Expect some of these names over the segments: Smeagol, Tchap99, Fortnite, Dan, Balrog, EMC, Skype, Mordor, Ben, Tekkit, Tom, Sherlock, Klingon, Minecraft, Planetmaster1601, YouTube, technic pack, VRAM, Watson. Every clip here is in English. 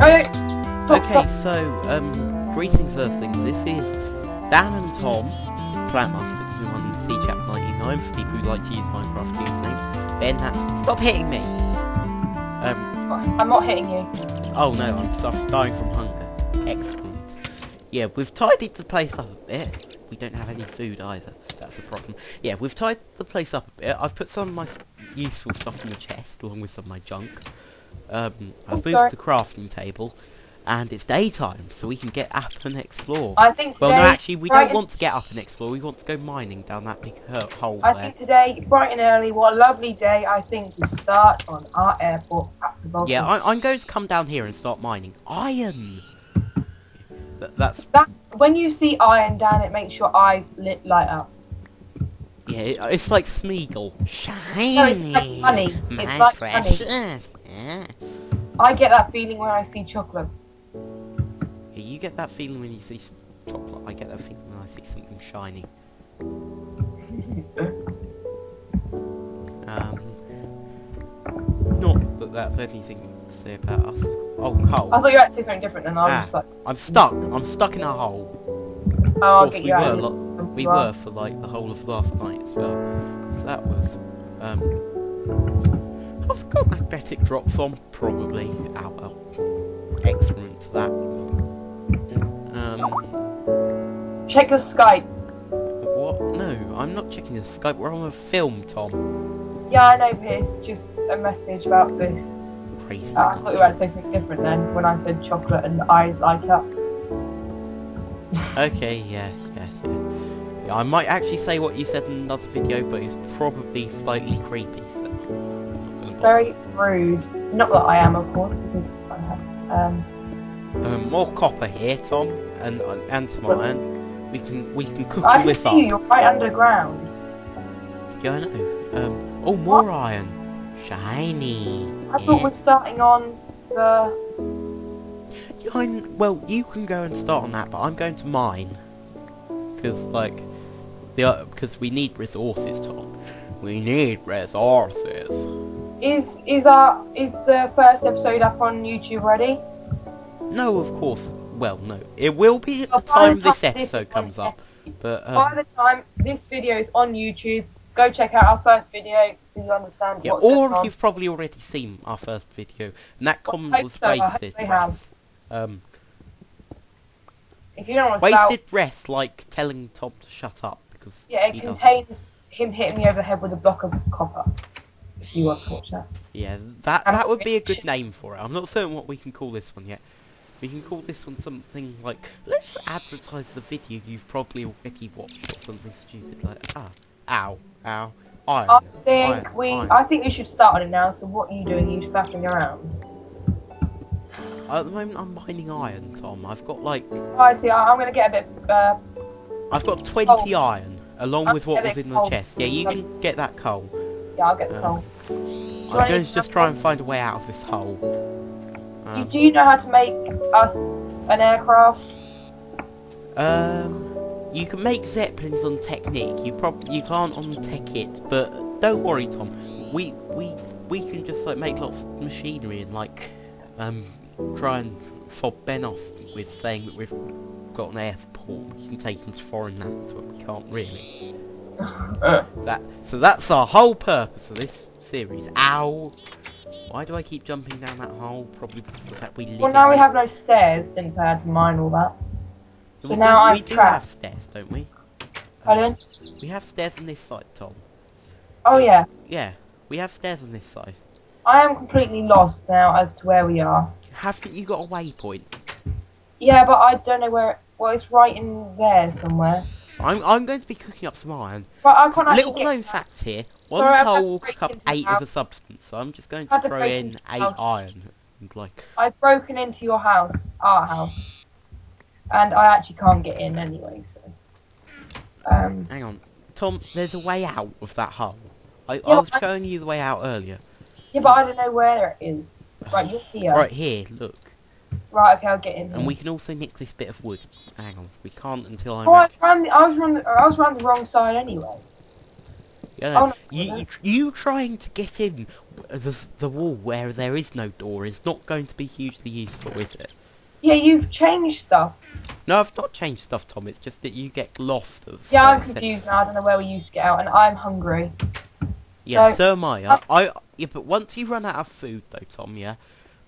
Okay, so, greetings Earthlings, this is Dan and Tom, Planetmaster1601 and Tchap99, for people who like to use Minecraft usernames. Ben, that's... Stop hitting me! I'm not hitting you. Oh no, I'm dying from hunger. Excellent. Yeah, we've tidied the place up a bit. We don't have any food either, that's a problem. Yeah, we've tidied the place up a bit. I've put some of my useful stuff in the chest, along with some of my junk. I've moved the crafting table, and it's daytime, so we can get up and explore. I think well, no, actually, we don't want to get up and explore. We want to go mining down that big hole there. I think today, bright and early, what a lovely day, I think, to start on our airport at the bottom. Yeah, I'm going to come down here and start mining iron. That's... When you see iron, Dan, it makes your eyes light up. Yeah, it's like Smeagol. Shiny! No, it's like honey. It's like precious. Honey. Yes. I get that feeling when I see chocolate. Yeah, you get that feeling when you see chocolate. I get that feeling when I see something shiny. Not that that's anything to say about us. Oh, coal. I thought you were about to say something different, and I was just like... I'm stuck. I'm stuck in a hole. Oh, I'll get you out. We were for like the whole of last night as well. So that was... I forgot my bet it drops on, probably. Oh well. Excellent to that. Check your Skype. What? No, I'm not checking your Skype. We're on a film, Tom. Yeah, I know, but it's just a message about this. Crazy. I thought you were about to say something different then, when I said chocolate and the eyes light up. Okay, yeah. I might actually say what you said in another video, but it's probably slightly creepy, so... Very rude. Not that I am, of course, because I have, more copper here, Tom, and some iron. We can cook all this up. I see you, you're right underground. Yeah, I know. Oh, more iron. Shiny. I thought we're starting on the... Yeah, well, you can go and start on that, but I'm going to mine. Because, like, because we need resources, Tom. We need resources. Is the first episode up on YouTube already? No, of course. Well, no. It will be at the time this episode comes up. But by the time this video is on YouTube, go check out our first video so you understand what's going on. Or you've probably already seen our first video, and that comment was wasted breath. If you don't want to wasted breath, like telling Tom to shut up because it contains him hitting me over the head with a block of copper. If you want to watch that. Yeah, that would be a good name for it. I'm not certain what we can call this one yet. We can call this one something like, let's advertise the video you've probably already watched or something stupid like that. Ow. I think we should start on it now, so what are you doing? Are you faffing around? At the moment I'm mining iron, Tom. I've got like... Oh, I see, I'm going to get a bit... I've got 20 iron, along with what was in the chest. Yeah, you can get that coal. Yeah, I'll get the hole. I'm going to just try and find a way out of this hole. Do you know how to make us an aircraft? You can make zeppelins on technic. You can't on tekkit, but don't worry, Tom. We can just like make lots of machinery and like try and fob Ben off with saying that we've got an airport. We can take him to foreign lands, but we can't really. So that's our whole purpose of this series. Ow! Why do I keep jumping down that hole? Probably because of the fact we live. Well, now we have no stairs since I had to mine all that. So now I'm trapped. We do have stairs, don't we? Pardon? We have stairs on this side, Tom. Oh yeah. Yeah, we have stairs on this side. I am completely lost now as to where we are. Haven't you got a waypoint? Yeah, but I don't know where. Well, it's right in there somewhere. I'm going to be cooking up some iron. Right, little known fact here, one coal will cook up 8 of a substance, so I'm just going to throw in 8 iron. And like... I've broken into your house, our house, and I actually can't get in anyway, so... Hang on, Tom, there's a way out of that hole. I was showing you the way out earlier. Yeah, but I don't know where it is. Right, you're here. Right here, look. Right, okay, I'll get in. And we can also nick this bit of wood. Hang on, we can't until I'm... Oh, I was round the wrong side anyway. Yeah, you trying to get in the wall where there is no door is not going to be hugely useful, is it? Yeah, you've changed stuff. No, I've not changed stuff, Tom. It's just that you get lost. Of, yeah, I'm confused now. I don't know where we used to get out, and I'm hungry. Yeah, so am I. Yeah, but once you run out of food, though, Tom, yeah,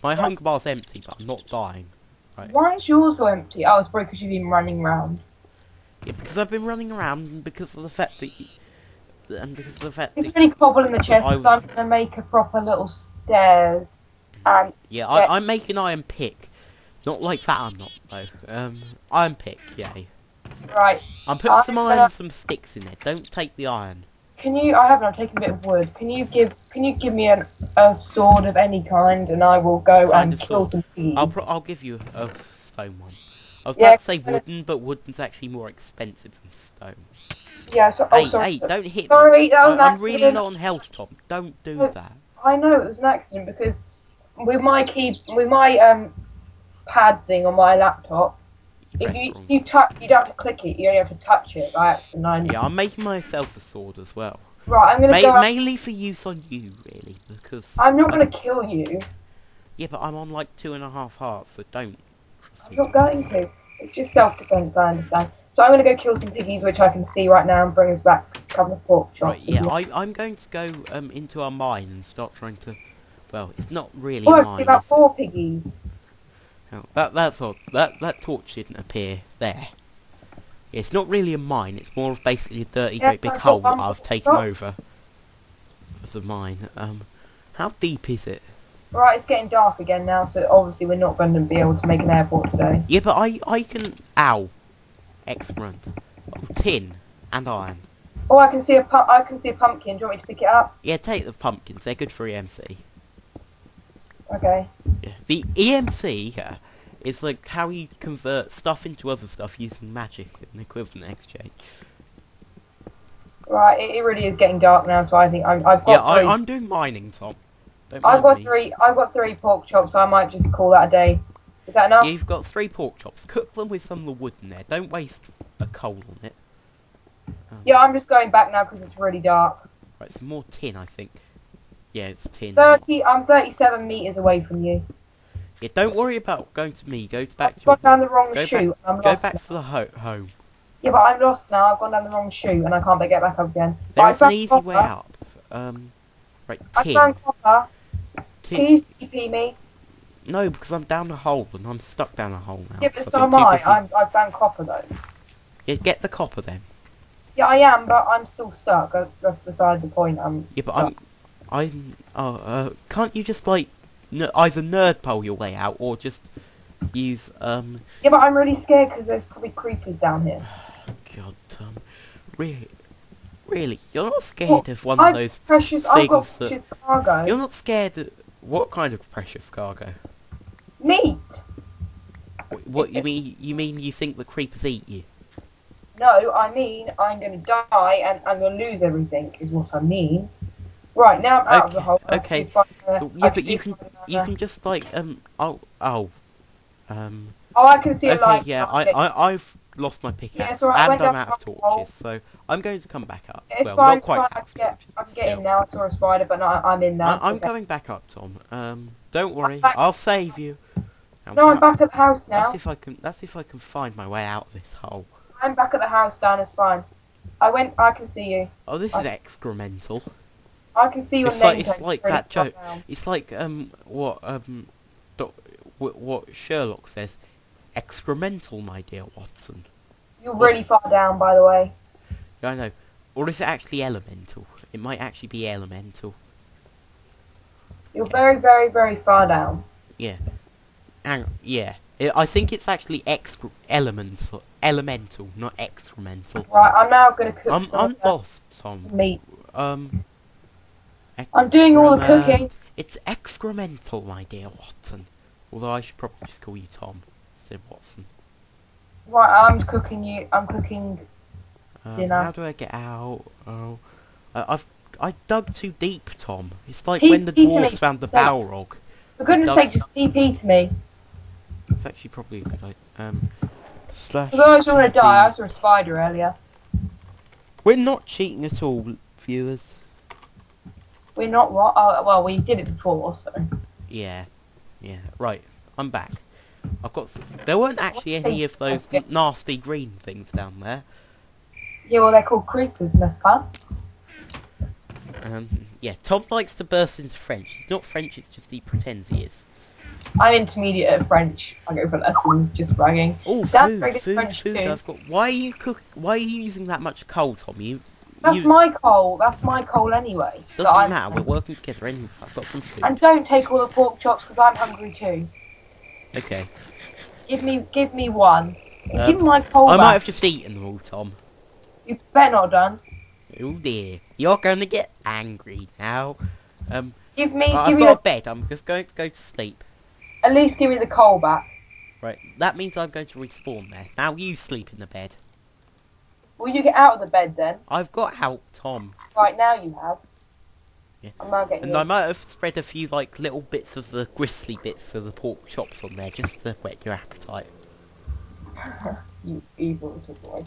my hunger bar's empty, but I'm not dying. Right. Why is yours so empty? Oh, it's probably because you've been running around. Yeah, because I've been running around because of the fact that... It's really cobble in the chest, so I'm going to make a proper little stairs. And yeah, I'm making iron pick. Not like that, I'm not, though. Iron pick, yay. Right. I'm putting some iron and some sticks in there. Don't take the iron. Can you... I haven't. I've taken a bit of wood. Can you give me a sword of any kind, and I will go and kill some thieves. I'll give you a stone one. I was about to say wooden, but wooden's actually more expensive than stone. Yeah. So hey, don't hit me. Sorry, that was an accident. I'm really low on health, Tom. Don't do that. I know it was an accident because with my pad thing on my laptop. If you touch, you don't have to click it. You only have to touch it by accident. Yeah, I'm making myself a sword as well. Right, I'm gonna go mainly for use on you, really, because I'm not gonna kill you. Yeah, but I'm on like 2.5 hearts, so don't. I'm not going to. It's just self-defense, I understand. So I'm gonna go kill some piggies, which I can see right now, and bring us back a couple of pork chops. Right, yeah, I'm going to go into our mine and start trying to. Well, it's not really. Oh, I see about 4 piggies. Oh, that's odd. That torch didn't appear there. Yeah, it's not really a mine. It's more of basically a dirty, great big hole that I've taken over as a mine. How deep is it? Right, it's getting dark again now, so obviously we're not going to be able to make an airport today. Yeah, but I can. Ow! Excellent. Oh, tin and iron. Oh, I can see a pumpkin. Do you want me to pick it up? Yeah, take the pumpkins. They're good for EMC. Okay. Yeah. The EMC is like how you convert stuff into other stuff using magic and equivalent exchange. Right, it really is getting dark now, so I think I've got. Yeah, I'm doing mining, Tom. Don't mind me. I've got 3 pork chops, so I might just call that a day. Is that enough? Yeah, you've got 3 pork chops. Cook them with some of the wood in there. Don't waste a coal on it. Yeah, I'm just going back now because it's really dark. Right, some more tin, I think. Yeah, it's tin. 30. I'm 37 meters away from you. Yeah, don't worry about going to me. Go back. I've gone down the wrong chute. I'm lost. Go back to the home. Yeah, but I'm lost now. I've gone down the wrong chute and I can't get back up again. There's an easy way up. Right, tin. I found copper. Can you TP me? No, because I'm down the hole and I'm stuck down the hole now. Yeah, but so am I. I found copper though. Yeah, get the copper then. Yeah, I am, but I'm still stuck. That's beside the point. Yeah, but can't you just like either nerd pole your way out or just use Yeah, but I'm really scared because there's probably creepers down here. God, Tom, really, you're not scared of one of those precious things? I've got precious cargo. You're not scared of what kind of precious cargo? Meat. What you mean? You mean you think the creepers eat you? No, I mean I'm gonna die and I'm gonna lose everything. Is what I mean. Right, now I'm out of the hole. Okay. Yeah, but you can just like Oh, I can see a light. Okay, yeah, I've lost my pickaxe and I'm out of torches, so I'm going to come back up. It's fine, not quite. I'm getting now. I saw a spider, but no, I'm in now. I'm coming back up, Tom. Don't worry, I'll save you. No, I'm back at the house now. That's if I can find my way out of this hole. I'm back at the house, Dan. It's fine. I can see you. Oh, this is excremental. I can see your name. It's like that joke. It's like what Sherlock says, excremental, my dear Watson. You're really far down, by the way. I know. Or is it actually elemental? It might actually be elemental. You're very, very, very far down. Yeah. And yeah, I think it's actually elemental, not excremental. Right. I'm now gonna cook. I'm lost, Tom. Meat. I'm doing all the cooking. It's excremental, my dear Watson. Although I should probably just call you Tom instead of Watson. Right, I'm cooking you. I'm cooking dinner. How do I get out? Oh, I dug too deep, Tom. It's like when the dwarves found the Balrog. For goodness' sake, just TP to me. It's actually probably a good idea. Slash. Although I was gonna die, I saw a spider earlier. We're not cheating at all, viewers. We're not what? Oh, well, we did it before, so. Yeah. Yeah. Right. I'm back. I've got. There weren't actually any of those nasty green things down there. Yeah, well, they're called creepers, and that's fun. Yeah, Tom likes to burst into French. He's not French, it's just he pretends he is. I'm intermediate at French. I go for lessons, just bragging. Oh, food. I've got. Why are you using that much coal, Tom? That's my coal anyway. Doesn't matter. We're working together anyway. I've got some food. And don't take all the pork chops because I'm hungry too. Okay. Give me one. Give me my coal. I might have just eaten them all, Tom. You better not done. Oh dear, you're going to get angry now. I've got a bed. I'm just going to go to sleep. At least give me the coal back. Right, that means I'm going to respawn there. Now you sleep in the bed. Will you get out of the bed then? I've got help, Tom. Right, now you have. Yeah. I might have spread a few like little bits of the gristly bits of the pork chops on there just to whet your appetite. You evil little boy.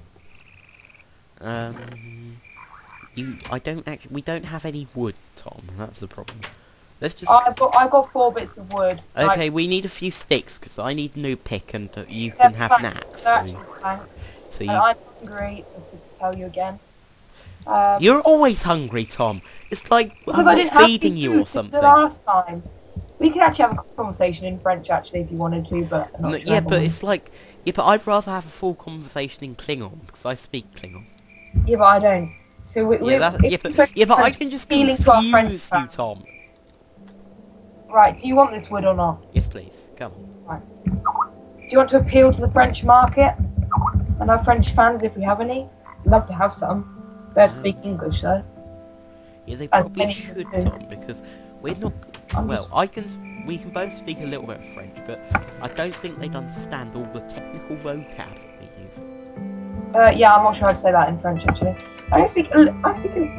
We don't have any wood, Tom. That's the problem. Let's just. I've got 4 bits of wood. Okay, we need a few sticks because I need a new pick, and you can have an axe. So I'm hungry. Just to tell you again. You're always hungry, Tom. It's like I'm not feeding you or something. The last time. We could actually have a conversation in French, actually, if you wanted to, but not sure. Yeah, but it's like, yeah, but I'd rather have a full conversation in Klingon because I speak Klingon. Yeah, but I don't. So but I can just confuse you, Tom. Right, do you want this wood or not? Yes, please. Come on. Right. Do you want to appeal to the French market and our French fans if we have any? Love to have some. They have to speak English though. Yeah, they probably should, Tom, because we're not. Well, we can both speak a little bit of French, but I don't think they'd understand all the technical vocab that we use. Yeah, I'm not sure I'd say that in French actually. I speak a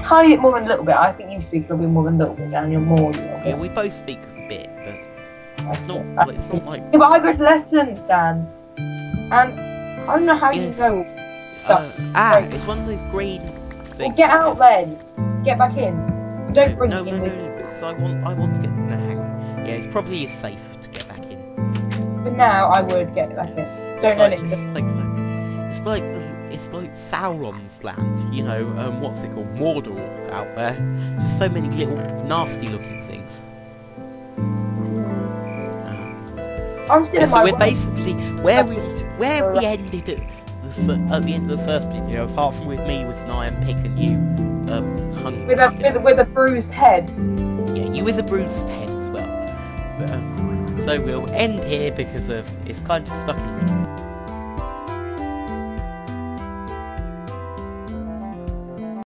tiny bit more than a little bit. I think you speak probably more than a little bit, and you're more. Yeah, we both speak a bit, but it's not like. Yeah, but I go to lessons, Dan, and I don't know how you know stuff. It's one of those green things. Well, get out then. Get back in. Don't bring it in with you. Because I want to get in the hang. Yeah, it's probably safe to get back in. But now I would get back in. It's like Sauron's land, you know, what's it called, Mordor out there. Just so many little nasty-looking things. So we're basically where we ended at the first video, apart from with me with an iron pick and you hung with a bruised head. Yeah, you with a bruised head as well. But, so we'll end here because it's kind of stuck in.